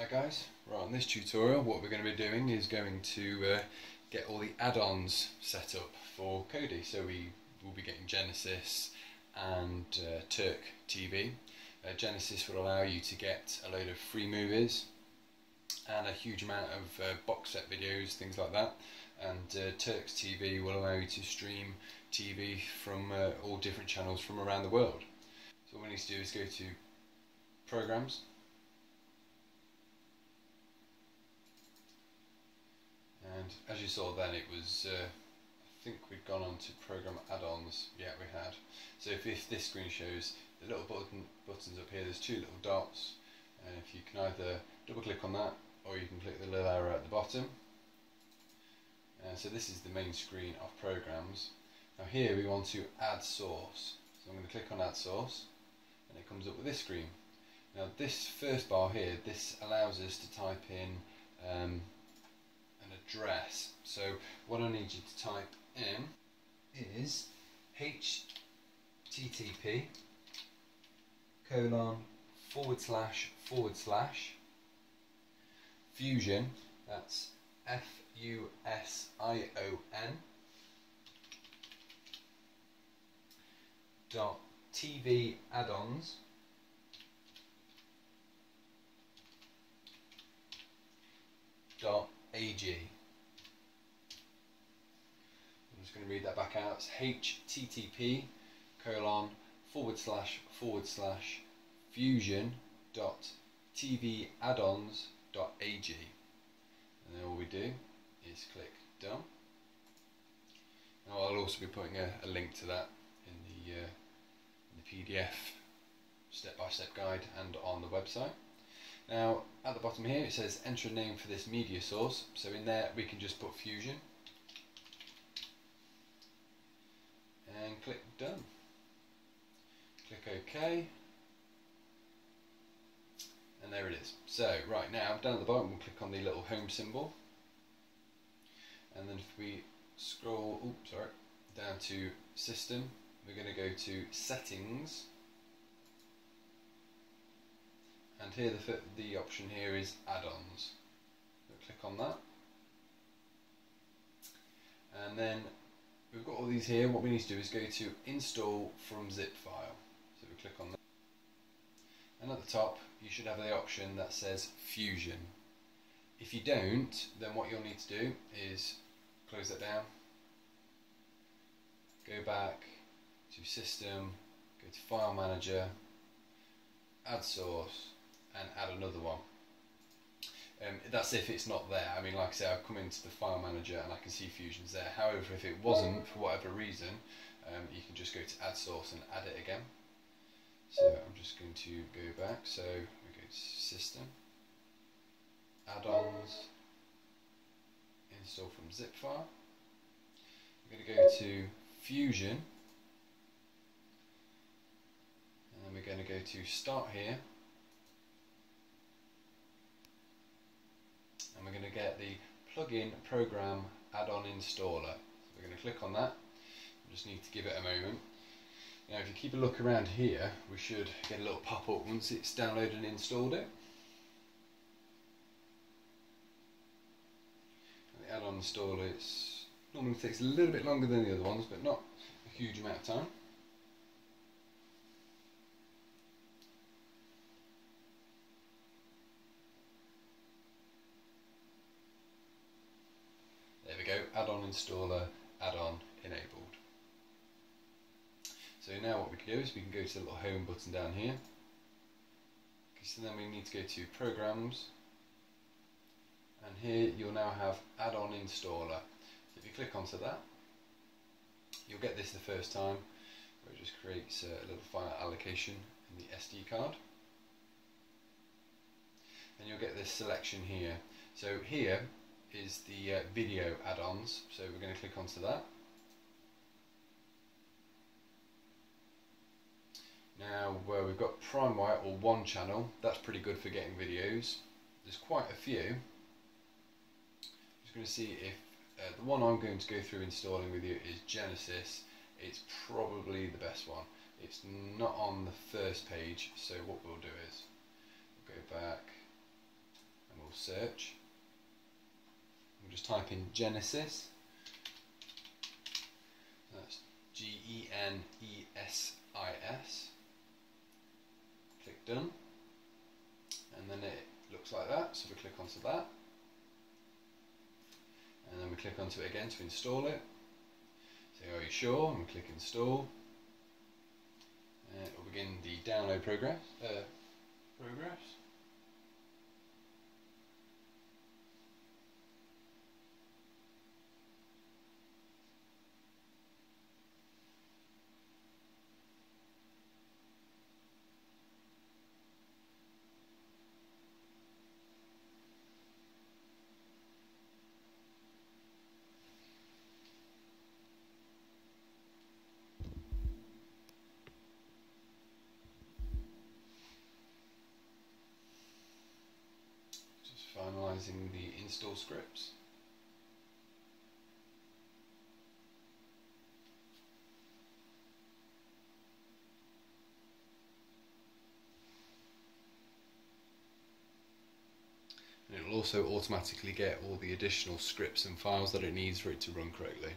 Hi guys, right, in this tutorial what we're going to be doing is going to get all the add-ons set up for Kodi. So we will be getting Genesis and Turk TV. Genesis will allow you to get a load of free movies and a huge amount of box set videos, things like that, and Turk's TV will allow you to stream TV from all different channels from around the world. So what we need to do is go to Programs, and as you saw then it was, I think we've gone on to Program Add-ons. Yeah, we had. So if this screen shows the little buttons up here, there's two little dots, and if you can either double click on that or you can click the little arrow at the bottom. So this is the main screen of Programs. Now here we want to add source, so I'm going to click on Add Source and it comes up with this screen. Now this first bar here, this allows us to type in an address. So what I need you to type in is http://fusion, that's fusion.tvaddons. .ag. I'm just going to read that back out. It's http://fusion.tvaddons.ag, and then all we do is click done. Now I'll also be putting a link to that in the PDF step-by-step guide and on the website. Now at the bottom here it says enter a name for this media source, so in there we can just put Fusion and click done. Click OK and there it is. So right, now down at the bottom we'll click on the little home symbol, and then if we scroll down to System, we're going to go to Settings. And here the option here is add-ons. Click on that. And then we've got all these here. What we need to do is go to install from zip file. So we click on that. And at the top you should have the option that says Fusion. If you don't, then what you'll need to do is close that down. Go back to System, go to File Manager, Add Source, and add another one. That's if it's not there. I mean, like I say, I've come into the file manager and I can see Fusion's there. However, if it wasn't for whatever reason, you can just go to Add Source and add it again. So I'm just going to go back. So we go to System, Add-ons, Install from Zip File. I'm going to go to Fusion. And we're going to go to Start here, and we're going to get the plugin program add-on installer. So we're going to click on that. We just need to give it a moment. Now if you keep a look around here, we should get a little pop-up once it's downloaded and installed it. And the add-on installer, it's normally takes a little bit longer than the other ones, but not a huge amount of time. Add-on installer, add-on enabled. So now what we can do is we can go to the little home button down here. Okay, so then we need to go to Programs, and here you'll now have add-on installer. So if you click onto that, you'll get this the first time, where it just creates a little file allocation in the SD card. Then you'll get this selection here. So here is the video add-ons, so we're going to click onto that. Now where we've got PrimeWire or One Channel, that's pretty good for getting videos. There's quite a few. I'm just going to see if the one I'm going to go through installing with you is Genesis. It's probably the best one. It's not on the first page, so what we'll do is we'll go back search. We'll just type in Genesis. That's Genesis. Click done. And then it looks like that, so we click onto that. And then we click onto it again to install it. Say, are you sure? And we click install. And it will begin the download progress. Finalizing the install scripts. And it will also automatically get all the additional scripts and files that it needs for it to run correctly.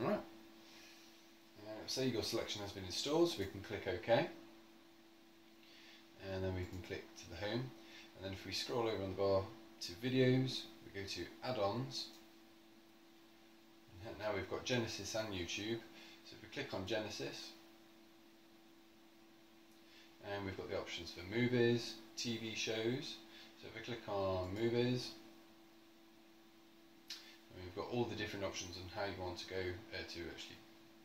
Alright. Say your selection has been installed, so we can click OK, and then we can click to the home, and then if we scroll over on the bar to videos, we go to add-ons, and now we've got Genesis and YouTube. So if we click on Genesis, and we've got the options for movies, TV shows. So if we click on movies, and we've got all the different options on how you want to go to actually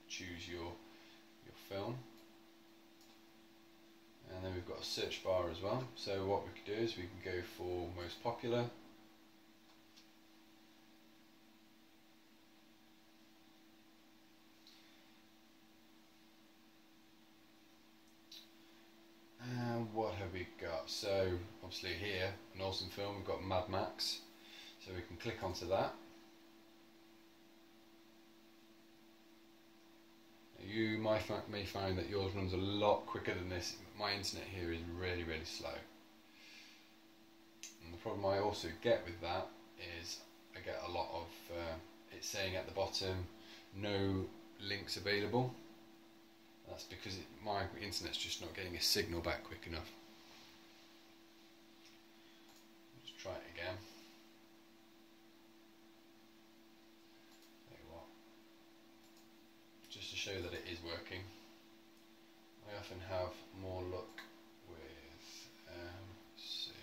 choose your film, and then we've got a search bar as well. So what we can do is we can go for most popular, and what have we got? So obviously here, an awesome film, we've got Mad Max, so we can click onto that. You may find that yours runs a lot quicker than this. My internet here is really, really slow. And the problem I also get with that is I get a lot of it saying at the bottom, no links available. That's because my internet's just not getting a signal back quick enough. Let's try it again. Just to show that it is working. I often have more luck with, let's see.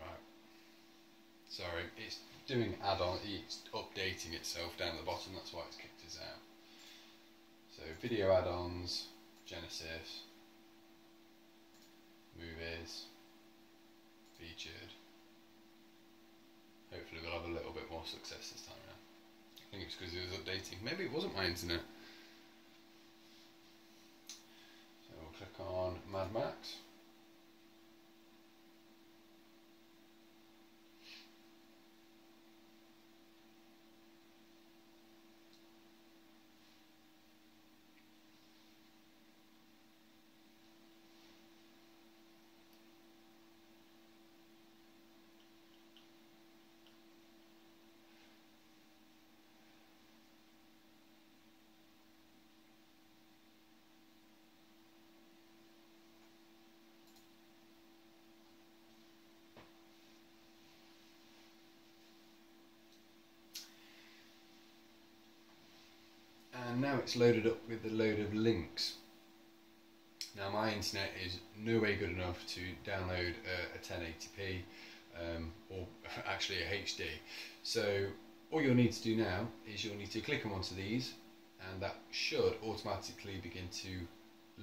Right, sorry, it's doing add-on, it's updating itself down the bottom, that's why it's kicked us out. So video add-ons, Genesis, movies, featured. Hopefully we'll have a little bit more success this time around. I think it's because it was updating. Maybe it wasn't my internet. So we'll click on Mad Max. Now it's loaded up with a load of links. Now my internet is no way good enough to download a 1080p or actually a HD. So all you'll need to do now is you'll need to click on onto these, and that should automatically begin to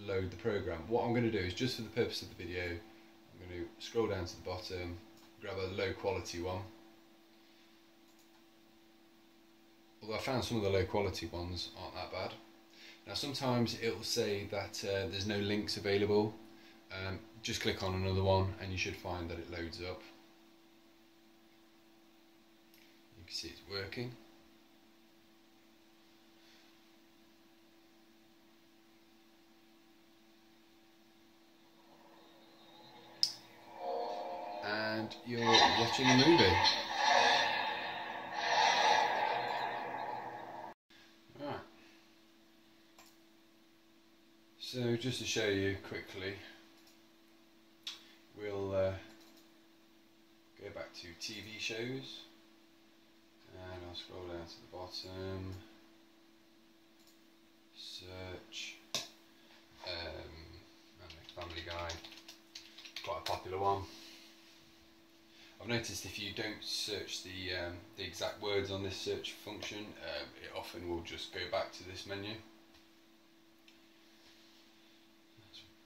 load the program. What I'm going to do is, just for the purpose of the video, I'm going to scroll down to the bottom, grab a low quality one. Although I found some of the low quality ones aren't that bad. Now sometimes it will say that there's no links available. Just click on another one and you should find that it loads up. You can see it's working. you're watching a movie. Right. So just to show you quickly, we'll go back to TV shows, and I'll scroll down to the bottom, search Family Guy, quite a popular one. I've noticed if you don't search the exact words on this search function, it often will just go back to this menu.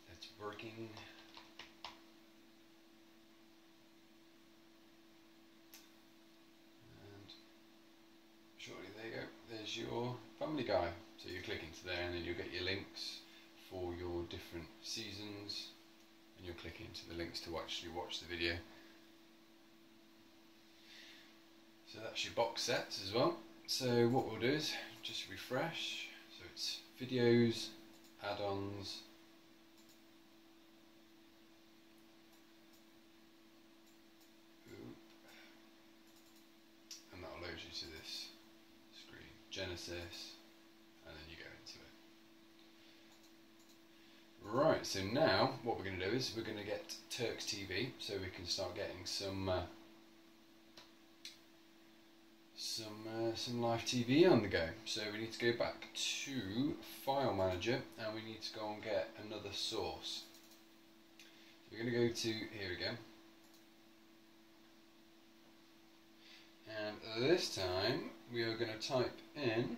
That's working. There's your Family Guy. So you click into there and then you'll get your links for your different seasons, and you'll click into the links to actually watch the video. So that's your box sets as well. So what we'll do is just refresh. So it's videos, add-ons, and that'll load you to this screen, Genesis, and then you go into it. Right, so now what we're going to do is we're going to get Turk TV, so we can start getting some live TV on the go. So we need to go back to File Manager, and we need to go and get another source. So we're going to go to here again, and this time we are going to type in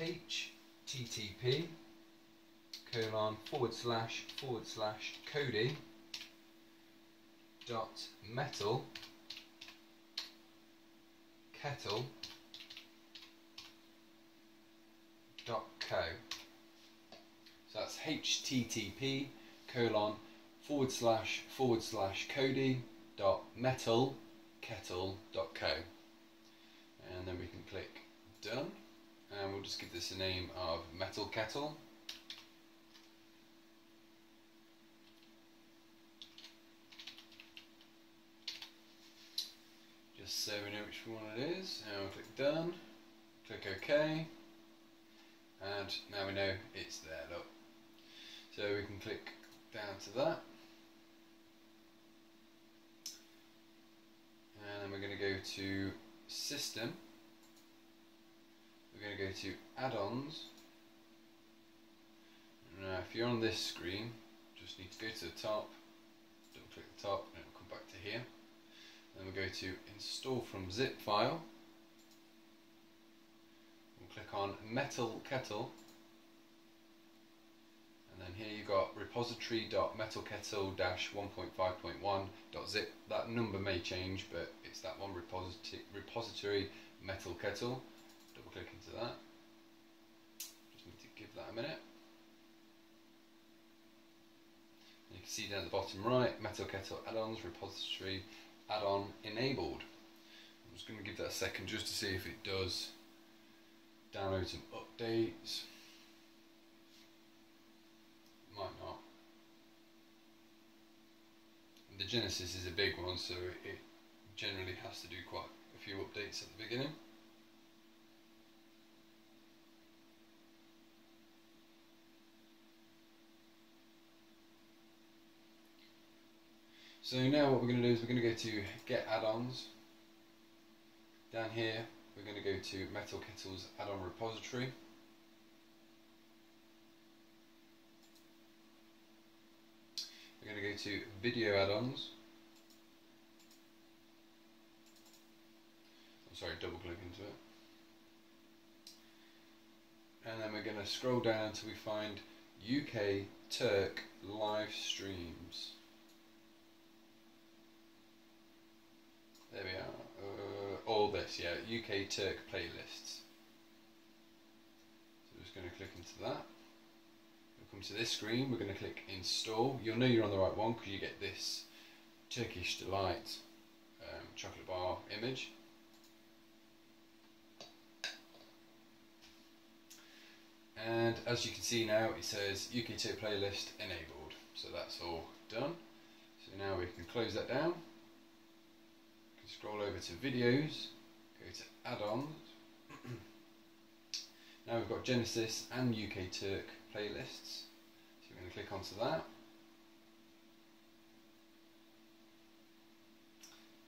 http://Kodi.metalkettle.co. So that's http://Kodi.metalkettle.co, and then we can click done, and we'll just give this a name of Metal Kettle. Just so we know which one it is, and we'll click done, click OK, and now we know it's there, look. So we can click down to that, and then we're going to go to System, we're going to go to Add-ons. Now if you're on this screen, just need to go to the top, double click the top, and it'll come back to here. Then we'll go to Install from Zip File, we'll click on Metal Kettle, and then here you've got repository.metalkettle-1.5.1.zip. That number may change, but it's that one, repository Metal Kettle. Double click into that, just need to give that a minute. You can see down the bottom right, Metal Kettle add-ons, repository add-on enabled. I'm just going to give that a second just to see if it does download some updates. Might not. The Genesis is a big one, so it generally has to do quite a few updates at the beginning. So now what we're going to do is we're going to go to Get Add-ons. Down here we're going to go to Metal Kettle's add-on repository. We're going to go to Video Add-ons. I'm sorry, double click into it. And then we're going to scroll down until we find UK Turk live streams. There we are, all this, yeah, UK Turk playlists. So I'm just going to click into that. We'll come to this screen, we're going to click install. You'll know you're on the right one because you get this Turkish Delight chocolate bar image. And as you can see now, it says UK Turk playlist enabled. So that's all done. So now we can close that down. We can scroll over to videos, go to add-ons. Now we've got Genesis and UK Turk playlists. So we're going to click onto that.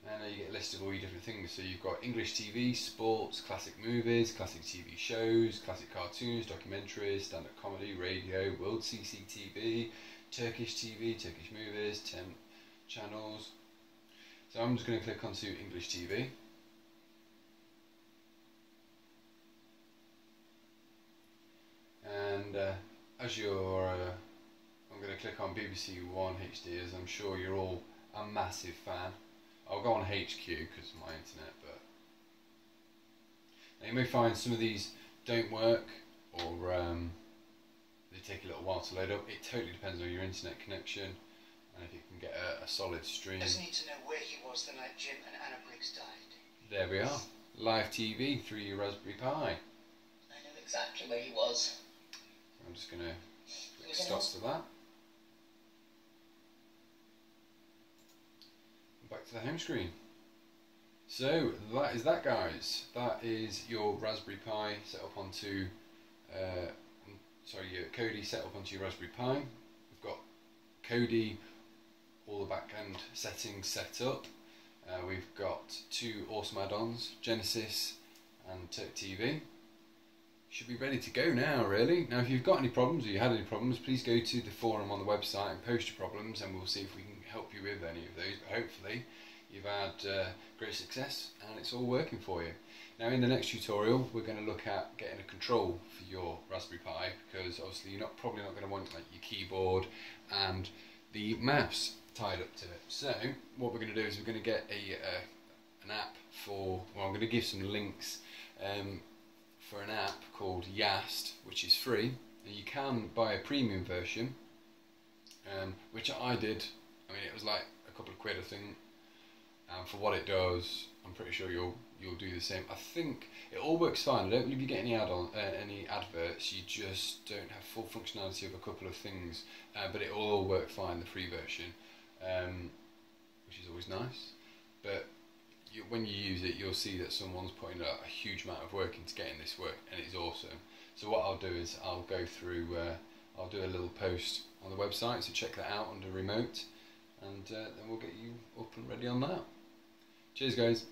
And now you get a list of all your different things. So you've got English TV, sports, classic movies, classic TV shows, classic cartoons, documentaries, stand-up comedy, radio, world CCTV, Turkish TV, Turkish movies, 10 channels. So I'm just going to click onto English TV. And as you're, I'm going to click on BBC One HD, as I'm sure you're all a massive fan. I'll go on HQ because of my internet, but now you may find some of these don't work, or they take a little while to load up. It totally depends on your internet connection and if you can get a solid stream. Just need to know where he was the night Jim and Anna Briggs died. There we are, live TV through your Raspberry Pi. I know exactly where he was. I'm just going to click stop to that. Back to the home screen. So that is that, guys. That is your Raspberry Pi set up onto, sorry, your Kodi set up onto your Raspberry Pi. We've got Kodi, all the back end settings set up. We've got two awesome add-ons, Genesis and Turk TV. Should be ready to go now, really. Now, if you've got any problems or you had any problems, please go to the forum on the website and post your problems, and we'll see if we can help you with any of those. But hopefully you've had great success and it's all working for you. Now, in the next tutorial we're going to look at getting a control for your Raspberry Pi, because obviously you're probably not going to want like your keyboard and the mouse tied up to it. So what we're going to do is we're going to get a an app for, well, I'm going to give some links for an app called Yast, which is free, and you can buy a premium version, which I did. I mean, it was like a couple of quid, I think, and for what it does, I'm pretty sure you'll do the same. I think it all works fine. I don't believe you get any adverts. You just don't have full functionality of a couple of things, but it all works fine. The free version, which is always nice, but when you use it, you'll see that someone's putting a huge amount of work into getting this work, and it's awesome. So what I'll do is I'll go through, I'll do a little post on the website, so check that out under remote, and then we'll get you up and ready on that. Cheers, guys.